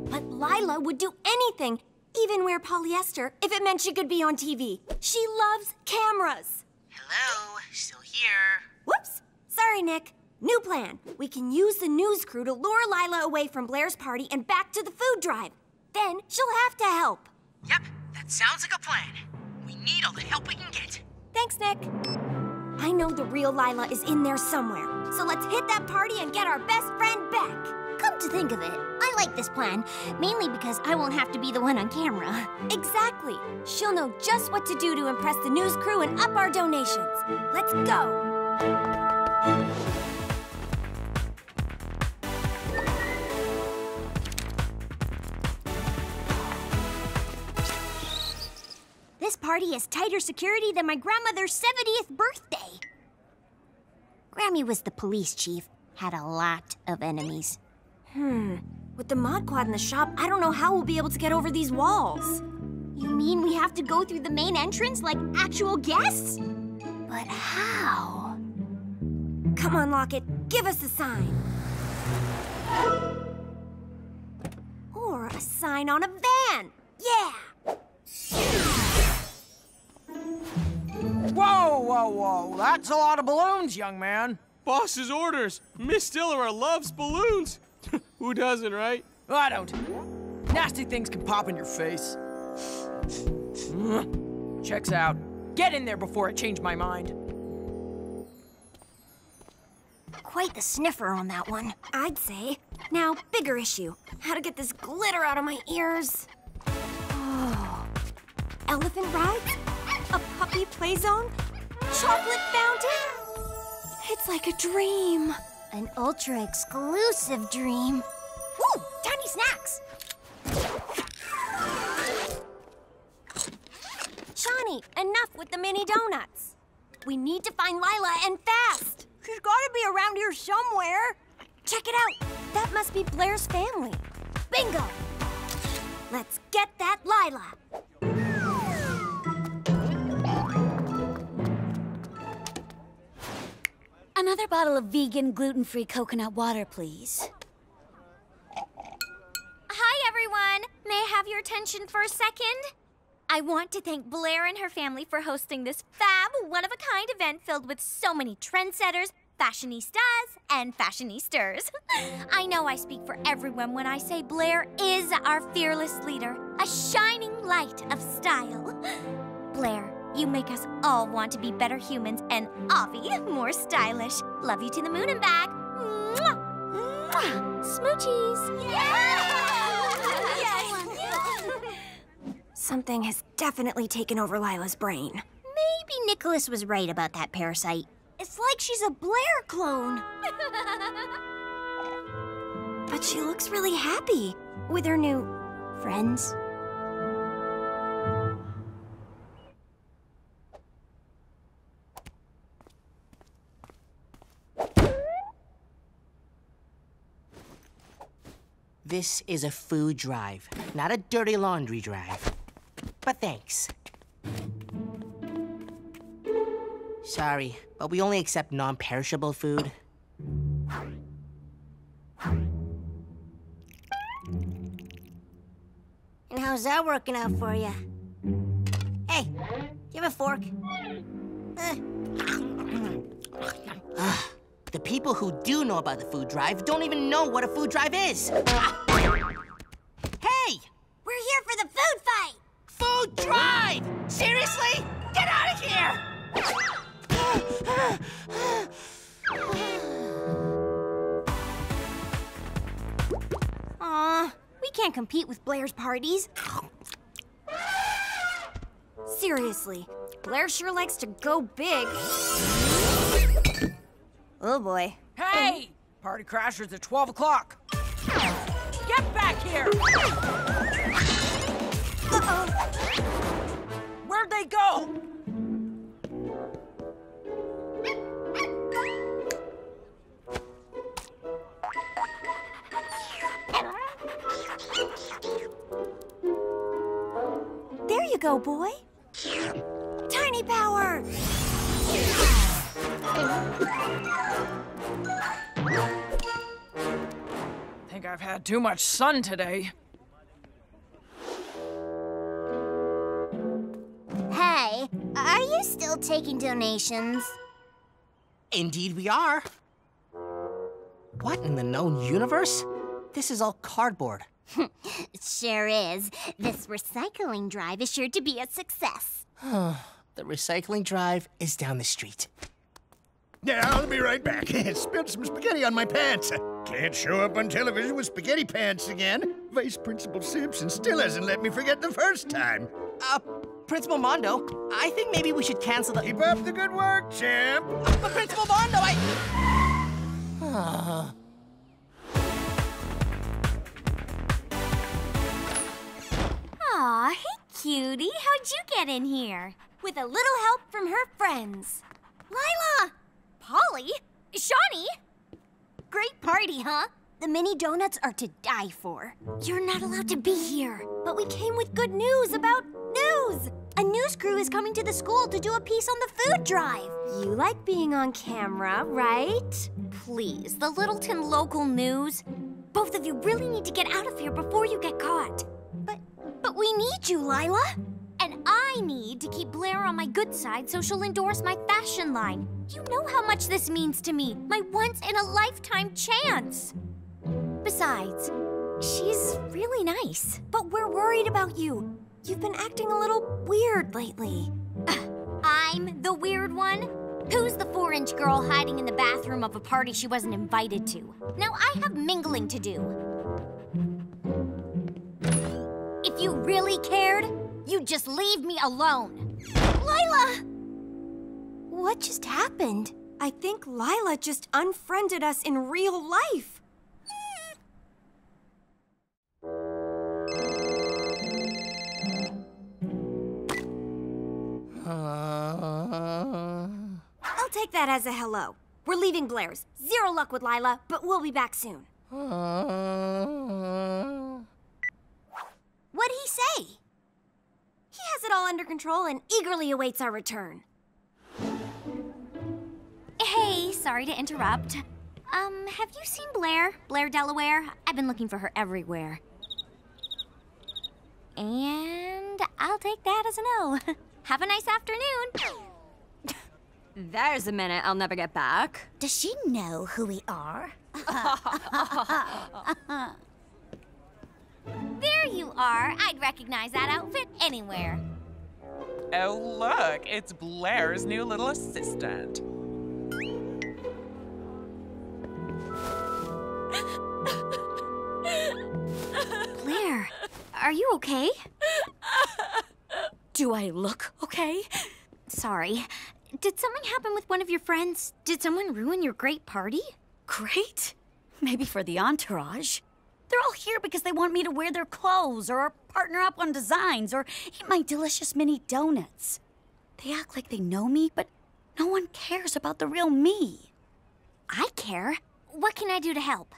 But Lila would do anything, even wear polyester, if it meant she could be on T V. She loves cameras. Hello, still here. Whoops, sorry, Nick. New plan. We can use the news crew to lure Lila away from Blair's party and back to the food drive. Then she'll have to help. Yep, that sounds like a plan. We need all the help we can get. Thanks, Nick. I know the real Lila is in there somewhere, so let's hit that party and get our best friend back. Come to think of it, I like this plan, mainly because I won't have to be the one on camera. Exactly. She'll know just what to do to impress the news crew and up our donations. Let's go. party has tighter security than my grandmother's seventieth birthday. Grammy was the police chief, had a lot of enemies. Hmm, with the Mod Quad in the shop, I don't know how we'll be able to get over these walls. You mean we have to go through the main entrance like actual guests? But how? Come on, Locket, give us a sign. Or a sign on a van, yeah! Whoa, whoa, whoa, that's a lot of balloons, young man. Boss's orders, Miss Dillera loves balloons. Who doesn't, right? I don't. Nasty things can pop in your face. Checks out. Get in there before I change my mind. Quite the sniffer on that one, I'd say. Now, bigger issue. How to get this glitter out of my ears. Oh. Elephant ride? A puppy play zone? Chocolate fountain? It's like a dream. An ultra-exclusive dream. Woo! Tiny snacks! Shani, enough with the mini donuts. We need to find Lila and fast. She's gotta be around here somewhere. Check it out. That must be Blair's family. Bingo! Let's get that Lila. Another bottle of vegan, gluten-free coconut water, please. Hi, everyone. May I have your attention for a second? I want to thank Blair and her family for hosting this fab, one-of-a-kind event filled with so many trendsetters, fashionistas, and fashionisters. I know I speak for everyone when I say Blair is our fearless leader, a shining light of style. Blair, you make us all want to be better humans and, obvi, more stylish. Love you to the moon and back. Mwah! Mwah! Smoochies! Yeah! Yeah! Yes! Yeah! Something has definitely taken over Lila's brain. Maybe Nicolas was right about that parasite. It's like she's a Blair clone. But she looks really happy with her new friends. This is a food drive, not a dirty laundry drive. But thanks. Sorry, but we only accept non-perishable food. And how's that working out for you? Hey, do you have a fork? Uh. Uh, the people who do know about the food drive don't even know what a food drive is. Hey! We're here for the food fight! Food drive! Seriously? Get out of here! Aw, we can't compete with Blair's parties. Seriously, Blair sure likes to go big. Oh boy. Hey! Party crashers at twelve o'clock. Get back here! Uh-oh. Where'd they go? There you go, boy. Tiny power! Think I've had too much sun today. Hey, are you still taking donations? Indeed we are. What in the known universe? This is all cardboard. It sure is. This recycling drive is sure to be a success. The recycling drive is down the street. Yeah, I'll be right back. Spilled some spaghetti on my pants. Can't show up on television with spaghetti pants again. Vice Principal Simpson still hasn't let me forget the first time. Uh, Principal Mondo, I think maybe we should cancel the... Keep up the good work, champ. Uh, but Principal Mondo, I... Uh... Aw, hey, cutie. How How'd you get in here? With a little help from her friends. Lila! Polly? Shani? Great party, huh? The mini donuts are to die for. You're not allowed to be here. But we came with good news about news! A news crew is coming to the school to do a piece on the food drive. You like being on camera, right? Please, the Littleton local news. Both of you really need to get out of here before you get caught. But, but we need you, Lila. And I need to keep Blair on my good side so she'll endorse my fashion line. You know how much this means to me. My once-in-a-lifetime chance. Besides, she's really nice. But we're worried about you. You've been acting a little weird lately. Uh, I'm the weird one? Who's the four-inch girl hiding in the bathroom of a party she wasn't invited to? Now I have mingling to do. If you really cared, you'd just leave me alone. Lila! What just happened? I think Lila just unfriended us in real life. Uh... I'll take that as a hello. We're leaving Blair's. Zero luck with Lila, but we'll be back soon. Uh... What'd he say? He has it all under control and eagerly awaits our return. Hey, sorry to interrupt. Um, have you seen Blair? Blair Delaware? I've been looking for her everywhere. And I'll take that as a no. Have a nice afternoon. There's a minute I'll never get back. Does she know who we are? There you are. I'd recognize that outfit anywhere. Oh, look. It's Blair's new little assistant. Blair, are you okay? Do I look okay? Sorry. Did something happen with one of your friends? Did someone ruin your great party? Great? Maybe for the entourage. They're all here because they want me to wear their clothes or partner up on designs or eat my delicious mini donuts. They act like they know me, but no one cares about the real me. I care. What can I do to help?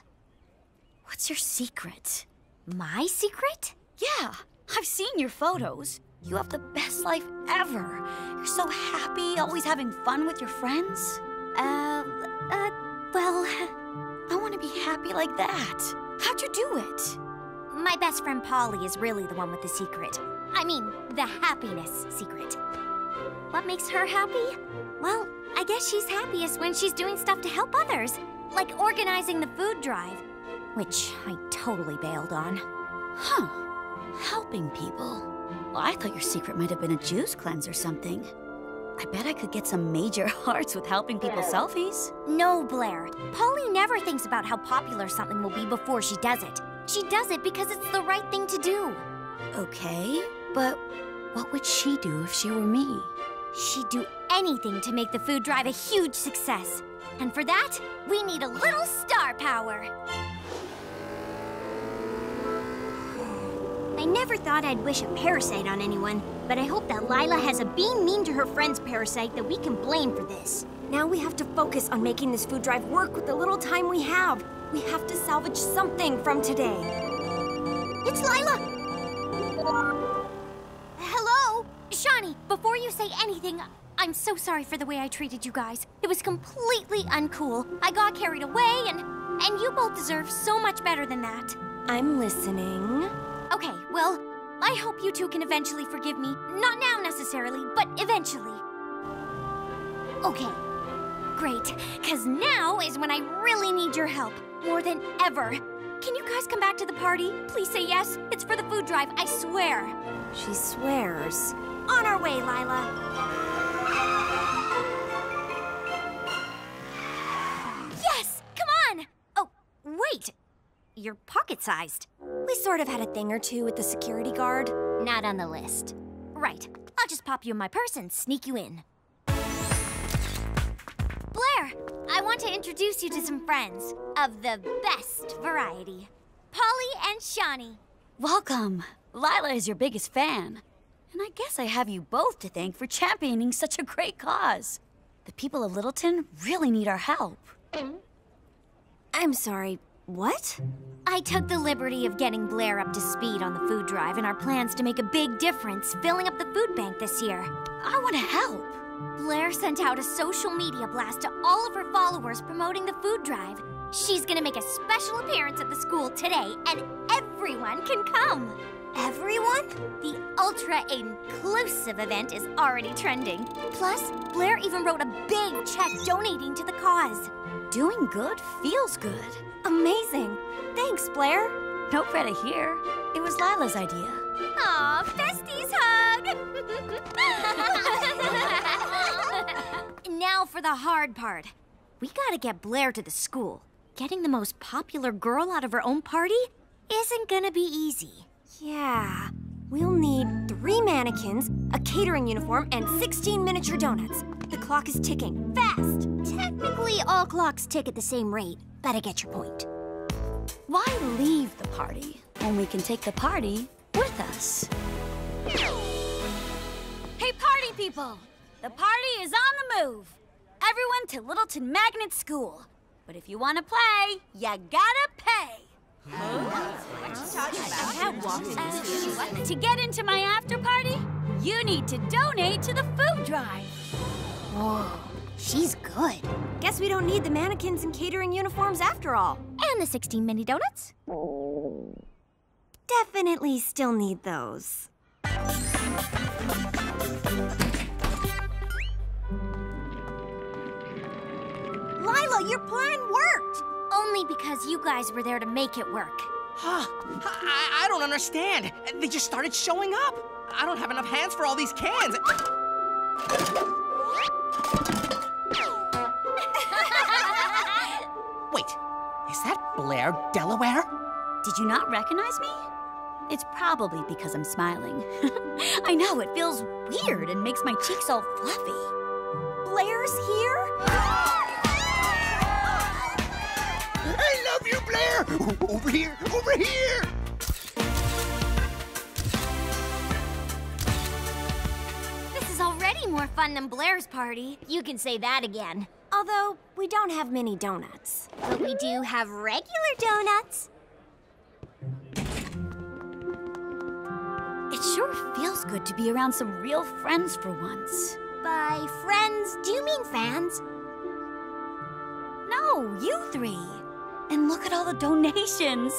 What's your secret? My secret? Yeah. I've seen your photos. You have the best life ever. You're so happy, always having fun with your friends. Uh, uh, well, I want to be happy like that. How'd you do it? My best friend Polly is really the one with the secret. I mean, the happiness secret. What makes her happy? Well, I guess she's happiest when she's doing stuff to help others, like organizing the food drive, which I totally bailed on. Huh. Helping people. Well, I thought your secret might have been a juice cleanse or something. I bet I could get some major hearts with helping people selfies. No, Blair. Polly never thinks about how popular something will be before she does it. She does it because it's the right thing to do. Okay, but what would she do if she were me? She'd do anything to make the food drive a huge success. And for that, we need a little star power. I never thought I'd wish a parasite on anyone, but I hope that Lila has a being mean to her friend's parasite that we can blame for this. Now we have to focus on making this food drive work with the little time we have. We have to salvage something from today. It's Lila! Hello? Shani, before you say anything, I'm so sorry for the way I treated you guys. It was completely uncool. I got carried away, and, and you both deserve so much better than that. I'm listening. Okay, well, I hope you two can eventually forgive me. Not now necessarily, but eventually. Okay, great, because now is when I really need your help, more than ever. Can you guys come back to the party? Please say yes. It's for the food drive, I swear. She swears. On our way, Lila. Yes, come on! Oh, wait. You're pocket-sized. We sort of had a thing or two with the security guard. Not on the list. Right. I'll just pop you in my purse and sneak you in. Blair, I want to introduce you to some friends of the best variety. Polly and Shani. Welcome. Lila is your biggest fan. And I guess I have you both to thank for championing such a great cause. The people of Littleton really need our help. I'm sorry, what? I took the liberty of getting Blair up to speed on the food drive and our plans to make a big difference filling up the food bank this year. I want to help. Blair sent out a social media blast to all of her followers promoting the food drive. She's gonna make a special appearance at the school today, and everyone can come. Everyone? The ultra-inclusive event is already trending. Plus, Blair even wrote a big check donating to the cause. Doing good feels good. Amazing. Thanks, Blair. No credit here. It was Lila's idea. Aw, besties hug! Now for the hard part. We gotta get Blair to the school. Getting the most popular girl out of her own party isn't gonna be easy. Yeah, we'll need three mannequins, a catering uniform, and sixteen miniature donuts. The clock is ticking, fast! Technically, all clocks tick at the same rate, but I get your point. Why leave the party when we can take the party with us? Hey, party people! The party is on the move! Everyone to Littleton Magnet School. But if you want to play, you gotta pay! To get into my after party, you need to donate to the food drive. Whoa, she's good. Guess we don't need the mannequins and catering uniforms after all. And the sixteen mini donuts. Definitely still need those. Lila, your plan worked! Only because you guys were there to make it work. Huh. I, I don't understand. They just started showing up. I don't have enough hands for all these cans. Wait, is that Blair Delaware? Did you not recognize me? It's probably because I'm smiling. I know, it feels weird and makes my cheeks all fluffy. Blair's here? I love you, Blair! Over here! Over here! This is already more fun than Blair's party. You can say that again. Although, we don't have mini donuts. But we do have regular donuts. It sure feels good to be around some real friends for once. By friends, do you mean fans? No, you three. And look at all the donations.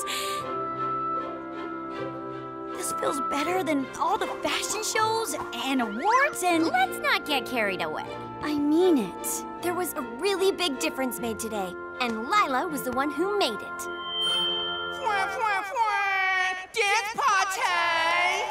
This feels better than all the fashion shows and awards and... Let's not get carried away. I mean it. There was a really big difference made today, and Lila was the one who made it. Fwah, fwah, fwah! Dance party!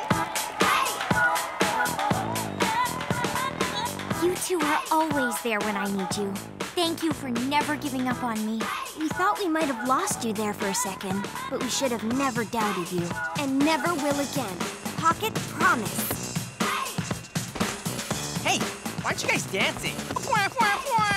You two are always there when I need you. Thank you for never giving up on me. We thought we might have lost you there for a second, but we should have never doubted you. And never will again. Pocket promise. Hey, why aren't you guys dancing?